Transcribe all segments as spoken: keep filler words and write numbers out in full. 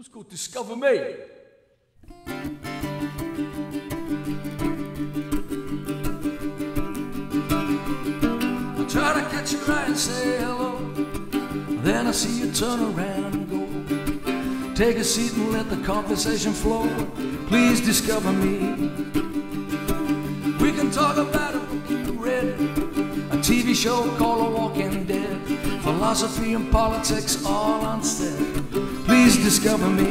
Let's go discover me. I try to catch your eye and say hello. Then I see you turn around and go. Take a seat and let the conversation flow. Please discover me. We can talk about a book you read, a T V show called The Walking Dead, philosophy and politics all unsaid. Please discover me.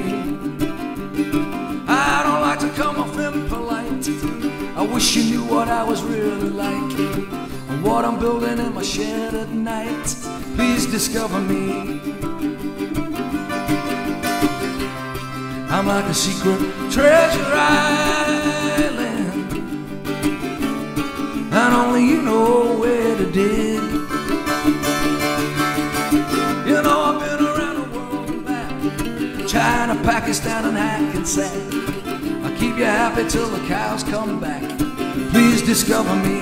I don't like to come off impolite. I wish you knew what I was really like and what I'm building in my shed at night. Please discover me. I'm like a secret treasure island, and only you know where to dig. You know, I've been around the world and back, China, Pakistan and Hackensack. I'll keep you happy till the cows come back. Please discover me.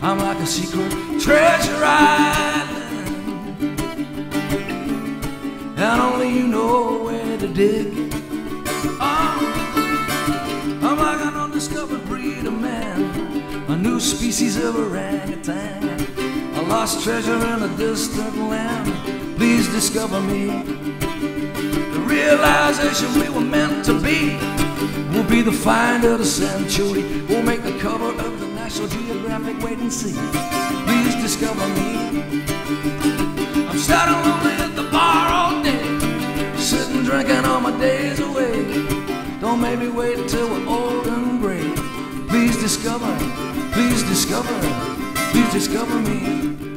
I'm like a secret treasure island, and only you know where to dig. I'm, I'm like an undiscovered breed of man, a new species of orangutan, a lost treasure in a distant land. Please discover me. The realization we were meant to be will be the find of the century. We'll make the cover of the National Geographic, wait and see. Please discover me. I'm starting lonely at the bar all day, sitting drinking all my days away. Don't make me wait till we're old and gray. Please discover, please discover, please discover me.